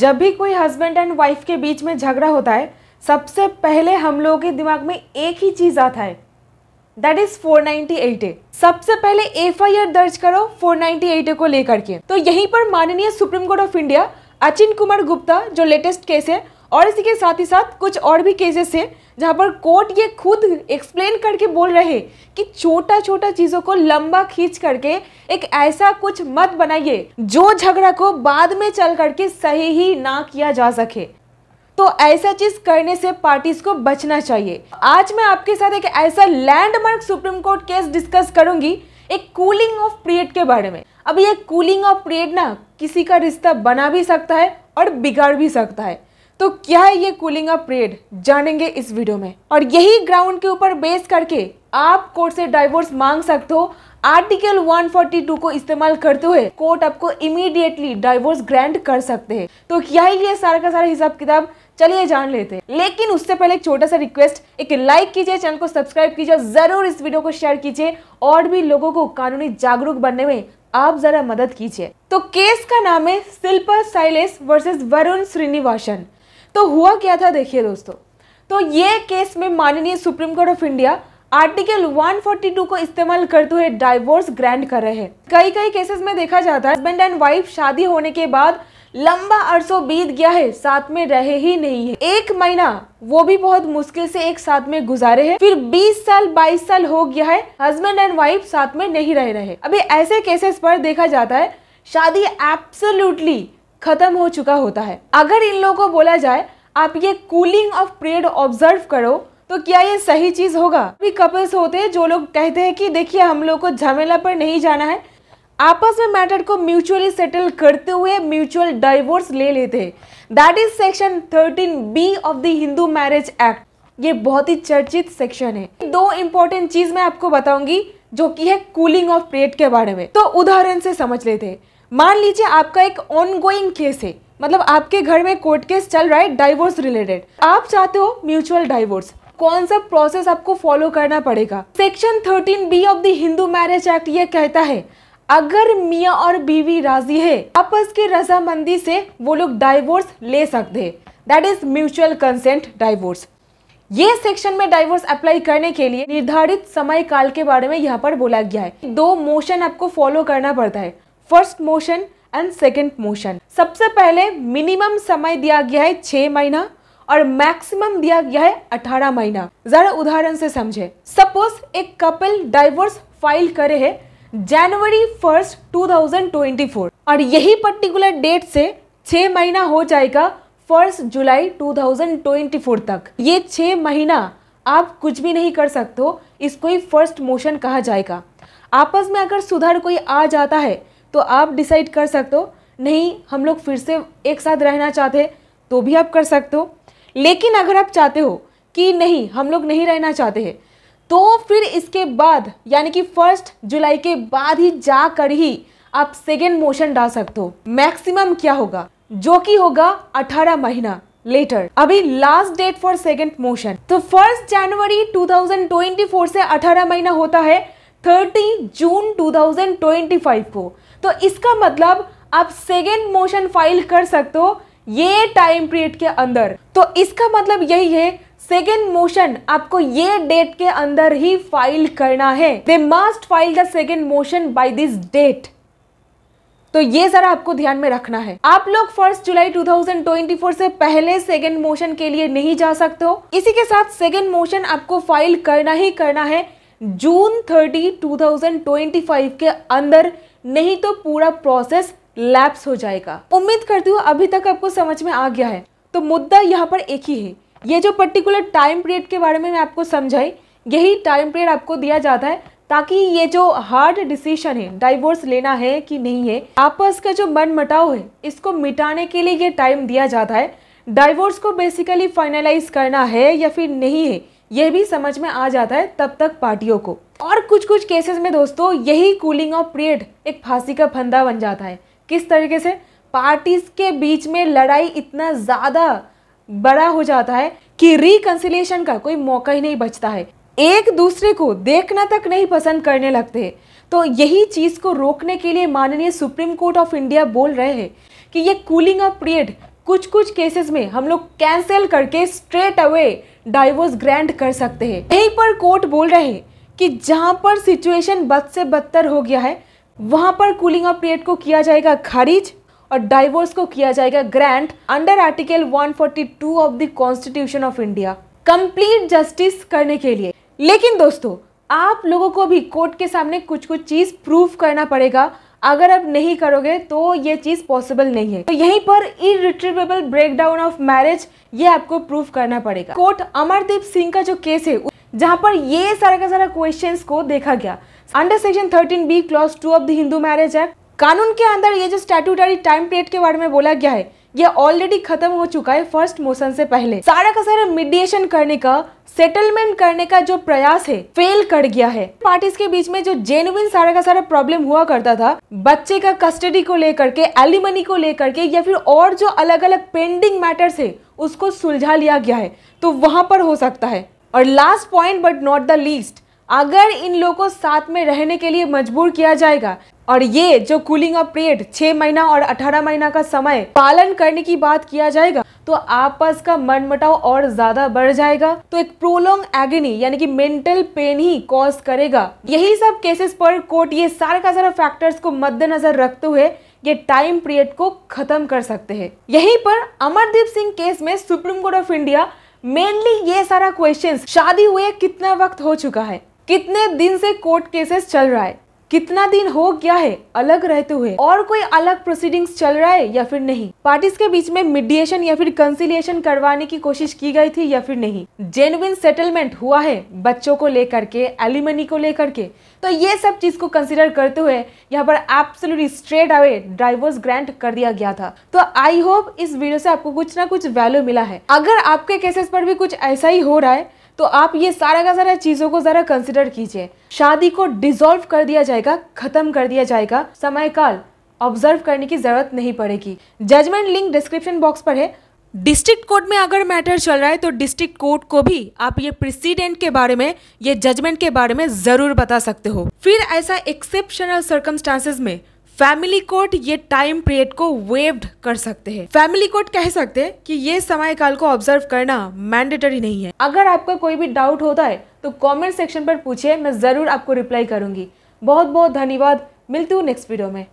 जब भी कोई हस्बैंड एंड वाइफ के बीच में झगड़ा होता है, सबसे पहले हम लोगों के दिमाग में एक ही चीज़ आता है, दैट इज़ 498A। सबसे पहले FIR दर्ज करो 498A को लेकर के। तो यहीं पर माननीय supreme court of India Achin Kumar Gupta, जो लेटेस्ट केस है, और इसी के साथ ही साथ कुछ और भी केसेस है जहाँ पर कोर्ट ये खुद एक्सप्लेन करके बोल रहे कि छोटा छोटा चीज़ों को लंबा खींच करके एक ऐसा कुछ मत बनाइए जो झगड़ा को बाद में चल करके सही ही ना किया जा सके। तो ऐसा चीज़ करने से पार्टीज को बचना चाहिए। आज मैं आपके साथ एक ऐसा landmark supreme court case discuss करूंगी, एक कूलिंग ऑफ पीरियड के बारे में। अब ये कूलिंग ऑफ पीरियड ना किसी का रिश्ता बना भी सकता है और बिगाड़ भी सकता है। तो क्या है ये कूलिंग ऑफ पीरियड, जानेंगे इस वीडियो में। और यही ग्राउंड के ऊपर बेस करके आप कोर्ट से डाइवोर्स मांग सकते हो। आर्टिकल 142 को इस्तेमाल करते हुए कोर्ट आपको इमीडिएटली डाइवोर्स ग्रांट कर सकते हैं। तो क्या है ये सारा का सारा हिसाब किताब, चलिए जान लेते हैं। लेकिन उससे पहले एक छोटा सा रिक्वेस्ट, एक लाइक कीजिए, चैनल को सब्सक्राइब कीजिए, जरूर इस वीडियो को शेयर कीजिए और भी लोगों को कानूनी जागरूक बनने में आप जरा मदद कीजिए। तो केस का नाम है शिल्पर साइलेस वर्सेस वरुण श्रीनिवासन। तो हुआ क्या था, देखिए दोस्तों। तो ये केस में माननीय supreme court of India article 142 को इस्तेमाल करते हुए डाइवोर्स ग्रांट कर रहे हैं। कई केसेस में देखा जाता है हस्बैंड एंड वाइफ शादी होने के बाद लंबा अरसों बीत गया है, साथ में रहे ही नहीं है। 1 महीना, वो भी बहुत मुश्किल से एक साथ में गुजारे हैं, फिर 20 साल 22 साल हो गया है, हस्बैंड एंड वाइफ साथ में नहीं रहे। अभी ऐसे केसेस पर देखा जाता है शादी एब्सोल्युटली खत्म हो चुका होता है। अगर इन लोगों को बोला जाए आप ये कूलिंग ऑफ पीरियड ऑब्जर्व करो, तो क्या ये सही चीज होगा? भी कपल्स होते हैं जो लोग कहते हैं कि देखिए हम लोग को झमेला पर नहीं जाना है, आपस में मैटर को म्यूचुअली सेटल करते हुए म्यूचुअल डाइवोर्स ले लेते हैं। That is section 13B of the Hindu marriage act. ये बहुत ही चर्चित सेक्शन है। 2 इंपॉर्टेंट चीज मैं आपको बताऊंगी जो कि है कूलिंग ऑफ पीरियड के बारे में। तो उदाहरण से समझ लेते हैं। मान लीजिए आपका एक ऑनगोइंग केस है, मतलब आपके घर में कोर्ट केस चल रहा है डाइवोर्स रिलेटेड, आप चाहते हो म्यूचुअल डाइवोर्स। कौन सा प्रोसेस आपको फॉलो करना पड़ेगा? Section 13B of the Hindu marriage act ये कहता है अगर मियाँ और बीवी राजी है, आपस की रजामंदी से वो लोग डाइवोर्स ले सकते हैं। That is mutual consent divorce. ये सेक्शन में डाइवोर्स अप्लाई करने के लिए निर्धारित समय काल के बारे में यहाँ पर बोला गया है। 2 मोशन आपको फॉलो करना पड़ता है, first motion and second motion. सबसे पहले मिनिमम समय दिया गया है 6 महीना और मैक्सिमम दिया गया है 18 महीना। जरा उदाहरण से समझे। सपोज एक कपल डाइवोर्स फाइल करे है जनवरी 1, 2024 और यही पर्टिकुलर डेट से 6 महीना हो जाएगा 1 जुलाई 2024 तक। ये 6 महीना आप कुछ भी नहीं कर सकते हो, इसको ही फर्स्ट मोशन कहा जाएगा। आपस में अगर सुधार कोई आ जाता है तो आप डिसाइड कर सकते हो नहीं हम लोग फिर से एक साथ रहना चाहते तो भी आप कर सकते हो। लेकिन अगर आप चाहते हो कि नहीं हम लोग नहीं रहना चाहते हैं, तो फिर इसके बाद यानी कि 1 जुलाई के बाद ही जाकर ही आप सेकेंड मोशन डाल सकते हो। मैक्सिमम क्या होगा, जो कि होगा 18 महीना लेटर। अभी last date for second motion, तो 1 जनवरी 2024 से 18 महीना होता है 30 जून 2025 को। तो इसका मतलब आप सेकेंड मोशन फाइल कर सकते हो ये टाइम पीरियड के अंदर। तो इसका मतलब यही है सेकेंड मोशन आपको ये डेट के अंदर ही फाइल करना है। They must file the second motion by this date. तो ये जरा आपको ध्यान में रखना है। आप लोग 1 जुलाई 2024 से पहले सेकेंड मोशन के लिए नहीं जा सकते हो। इसी के साथ सेकेंड मोशन आपको फाइल करना ही करना है जून 30, 2025 के अंदर, नहीं तो पूरा प्रोसेस लैप्स हो जाएगा। उम्मीद करती हूँ अभी तक आपको समझ में आ गया है। तो मुद्दा यहाँ पर एक ही है, ये जो पर्टिकुलर टाइम पीरियड के बारे में मैं आपको समझाई, यही टाइम पीरियड आपको दिया जाता है ताकि ये जो हार्ड डिसीजन है डाइवोर्स लेना है कि नहीं है, आपस का जो मन मटाव है इसको मिटाने के लिए ये टाइम दिया जाता है। डाइवोर्स को बेसिकली फाइनलाइज करना है या फिर नहीं है यह भी समझ में आ जाता है तब तक पार्टियों को। और कुछ केसेस में दोस्तों यही कूलिंग ऑफ पीरियड एक फांसी का फंदा बन जाता है। किस तरीके से पार्टीज के बीच में लड़ाई इतना ज़्यादा बड़ा हो जाता है कि रिकंसिलिएशन का कोई मौका ही नहीं बचता है, एक दूसरे को देखना तक नहीं पसंद करने लगते हैं। तो यही चीज़ को रोकने के लिए माननीय सुप्रीम कोर्ट ऑफ इंडिया बोल रहे हैं कि ये कूलिंग ऑफ पीरियड कुछ कुछ केसेस में हम लोग कैंसिल करके स्ट्रेट अवे डाइवोर्स ग्रैंड कर सकते हैं। यहीं पर कोर्ट बोल रहे हैं कि जहां पर सिचुएशन बद से बदतर हो गया है वहां पर कूलिंग ऑफ पीरियड को किया जाएगा खारिज और डाइवोर्स को किया जाएगा grand under article 142 of the constitution of India, complete justice करने के लिए। लेकिन दोस्तों, आप लोगों को भी कोर्ट के सामने कुछ कुछ चीज़ प्रूव करना पड़ेगा। अगर आप नहीं करोगे तो ये चीज़ पॉसिबल नहीं है। तो यहीं पर इरिट्रीवेबल ब्रेकडाउन ऑफ मैरिज ये आपको प्रूव करना पड़ेगा। कोर्ट अमरदीप सिंह का जो केस है जहाँ पर ये सारा का सारा क्वेश्चंस को देखा गया, under section 13B clause 2 of the Hindu marriage act कानून के अंदर ये जो स्टैट्यूटरी टाइम पीरियड के बारे में बोला गया है ये ऑलरेडी खत्म हो चुका है। फर्स्ट मोशन से पहले सारा का सारा मीडिएशन करने का, सेटलमेंट करने का जो प्रयास है फेल कर गया है। पार्टीज के बीच में जो जेन्युइन सारा का सारा प्रॉब्लम हुआ करता था, बच्चे का कस्टडी को लेकर के, एलिमनी को लेकर के, या फिर और जो अलग अलग पेंडिंग मैटर्स है उसको सुलझा लिया गया है, तो वहां पर हो सकता है। और last point but not the least, अगर इन लोगों को साथ में रहने के लिए मजबूर किया जाएगा और ये जो कूलिंग ऑफ पीरियड 6 महीना और 18 महीना का समय पालन करने की बात किया जाएगा तो आपस का मनमुटाव और ज्यादा बढ़ जाएगा, तो एक प्रोलॉन्ग एगनी यानी कि मेंटल पेन ही कॉज करेगा। यही सब केसेस पर कोर्ट ये सारे का सारा फैक्टर्स को मद्देनजर रखते हुए ये टाइम पीरियड को खत्म कर सकते हैं। यहीं पर अमरदीप सिंह केस में supreme court of India mainly ये सारा क्वेश्चन, शादी हुए कितना वक्त हो चुका है, कितने दिन से कोर्ट केसेस चल रहा है, कितना दिन हो गया है अलग रहते हुए, और कोई अलग प्रोसीडिंग्स चल रहा है या फिर नहीं, पार्टीज के बीच में मीडिएशन या फिर कंसिलिएशन करवाने की कोशिश की गई थी या फिर नहीं, जेन्युइन सेटलमेंट हुआ है बच्चों को लेकर के, एलिमनी को लेकर के, तो ये सब चीज को कंसिडर करते हुए यहाँ पर absolutely straight away divorce grant कर दिया गया था। तो आई होप इस वीडियो से आपको कुछ ना कुछ वैल्यू मिला है। अगर आपके केसेस पर भी कुछ ऐसा ही हो रहा है तो आप ये सारा का सारा चीजों को जरा कंसिडर कीजिए। शादी को डिसॉल्व कर दिया जाएगा, खत्म कर दिया जाएगा, समय काल ऑब्जर्व करने की जरूरत नहीं पड़ेगी। जजमेंट लिंक डिस्क्रिप्शन बॉक्स पर है। डिस्ट्रिक्ट कोर्ट में अगर मैटर चल रहा है तो डिस्ट्रिक्ट कोर्ट को भी आप ये प्रेसिडेंट के बारे में, ये जजमेंट के बारे में जरूर बता सकते हो। फिर ऐसा एक्सेप्शनल सर्कमस्टांसेस में फैमिली कोर्ट ये टाइम पीरियड को वेव्ड कर सकते हैं। फैमिली कोर्ट कह सकते हैं कि ये समय काल को ऑब्जर्व करना मैंडेटरी नहीं है। अगर आपका कोई भी डाउट होता है तो कमेंट सेक्शन पर पूछिए, मैं जरूर आपको रिप्लाई करूंगी। बहुत बहुत धन्यवाद, मिलती हूँ नेक्स्ट वीडियो में।